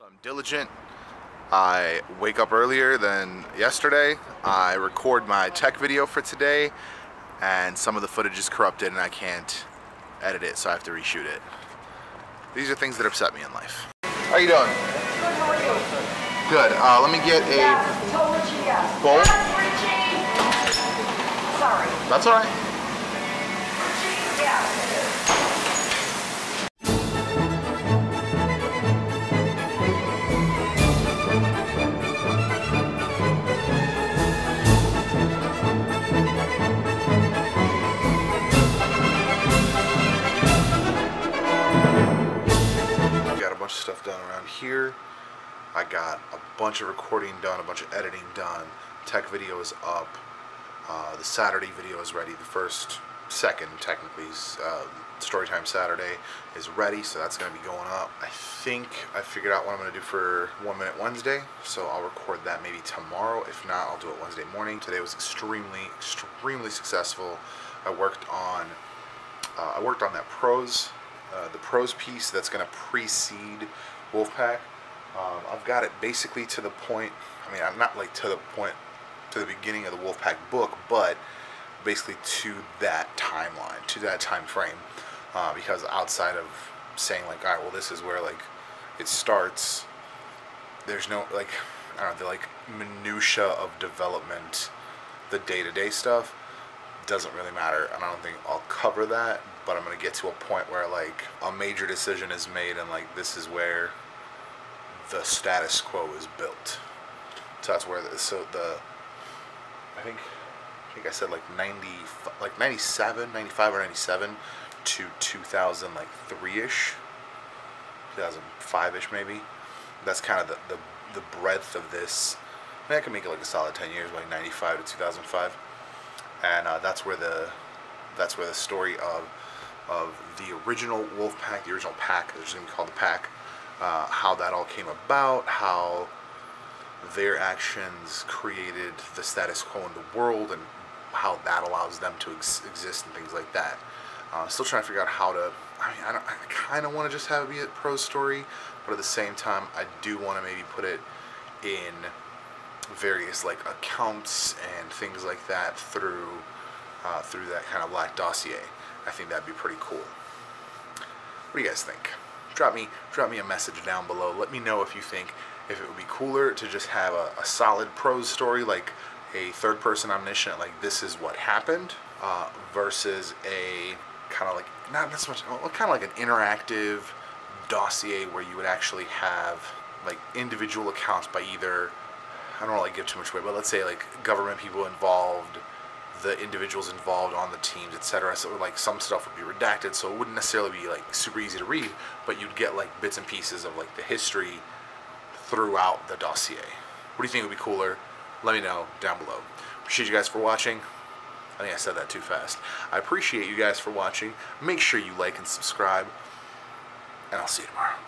So I'm diligent. I wake up earlier than yesterday. I record my tech video for today, and some of the footage is corrupted and I can't edit it, so I have to reshoot it. These are things that upset me in life. How are you doing? Good, how are you? Good. Let me get a bowl. Sorry. That's all right. Stuff done around here. I got a bunch of recording done, a bunch of editing done. Tech video is up. The Saturday video is ready. The second technically, Storytime Saturday is ready, so that's going to be going up. I think I figured out what I'm going to do for 1 Minute Wednesday, so I'll record that maybe tomorrow. If not, I'll do it Wednesday morning. Today was extremely successful. I worked on that the pros piece that's going to precede Wolfpack. I've got it basically to the point. I mean, I'm not like to the point to the beginning of the Wolfpack book, but basically to that timeline, to that time frame, because outside of saying like, all right, well, this is where like it starts, there's no like, I don't know, the like minutia of development, the day-to-day stuff doesn't really matter, and I don't think I'll cover that. But I'm gonna get to a point where like a major decision is made, and like this is where the status quo is built. So that's where I think I said like 95 or 97 to 2003-ish, 2005-ish maybe. That's kind of the breadth of this. I mean, I can make it like a solid 10 years, like 95 to 2005, and that's where the story of the original Wolfpack, the original pack, it's going to be called the pack, how that all came about, how their actions created the status quo in the world, and how that allows them to exist and things like that. Still trying to figure out how to, I kind of want to just have it be a prose story, but at the same time, I do want to maybe put it in various like accounts and things like that through that kind of black dossier. I think that'd be pretty cool. What do you guys think? Drop me a message down below. Let me know if you think if it would be cooler to just have a solid prose story, like a third-person omniscient, like this is what happened, versus a kind of like not so much, kind of like an interactive dossier where you would actually have like individual accounts by either, I don't want to give too much away, but let's say like government people involved, the individuals involved on the teams, etc. So like some stuff would be redacted, so it wouldn't necessarily be like super easy to read, but you'd get like bits and pieces of like the history throughout the dossier. What do you think would be cooler? Let me know down below. Appreciate you guys for watching. I think I said that too fast. I appreciate you guys for watching. Make sure you like and subscribe, and I'll see you tomorrow.